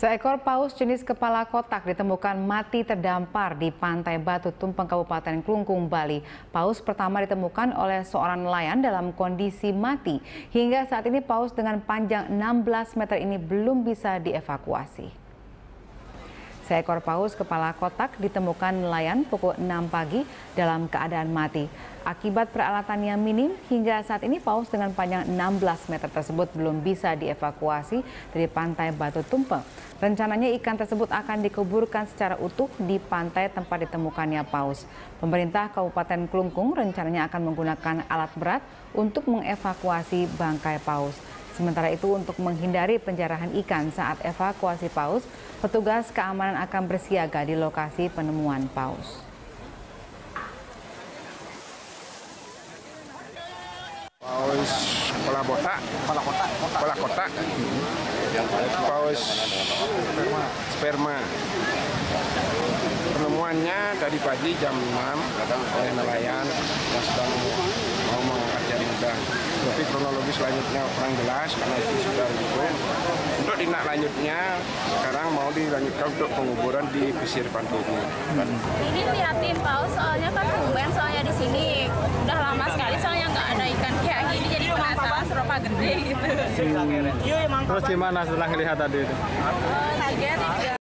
Seekor paus jenis kepala kotak ditemukan mati terdampar di Pantai Batu Tumpeng, Kabupaten Klungkung, Bali. Paus pertama ditemukan oleh seorang nelayan dalam kondisi mati. Hingga saat ini paus dengan panjang 16 meter ini belum bisa dievakuasi. Seekor paus kepala kotak ditemukan nelayan pukul 6 pagi dalam keadaan mati. Akibat peralatan yang minim, hingga saat ini paus dengan panjang 16 meter tersebut belum bisa dievakuasi dari Pantai Batu Tumpeng. Rencananya ikan tersebut akan dikuburkan secara utuh di pantai tempat ditemukannya paus. Pemerintah Kabupaten Klungkung rencananya akan menggunakan alat berat untuk mengevakuasi bangkai paus. Sementara itu, untuk menghindari penjarahan ikan saat evakuasi paus, petugas keamanan akan bersiaga di lokasi penemuan paus. Paus kepala kotak, paus sperma. Penemuannya tadi pagi jam 6 oleh nelayan yang sedang mau mengangkat jaring udang. Tapi kronologi selanjutnya kurang jelas karena itu sudah dibuat. Untuk tindak lanjutnya sekarang mau dilanjutkan untuk penguburan di pesisir pantai. Ini prihatin paus, soalnya kan tumben soalnya di sini udah lama sekali soalnya nggak ada ikan kayak gini, jadi penasaran serupa gede gitu. Terus gimana setelah melihat tadi itu? Kaget.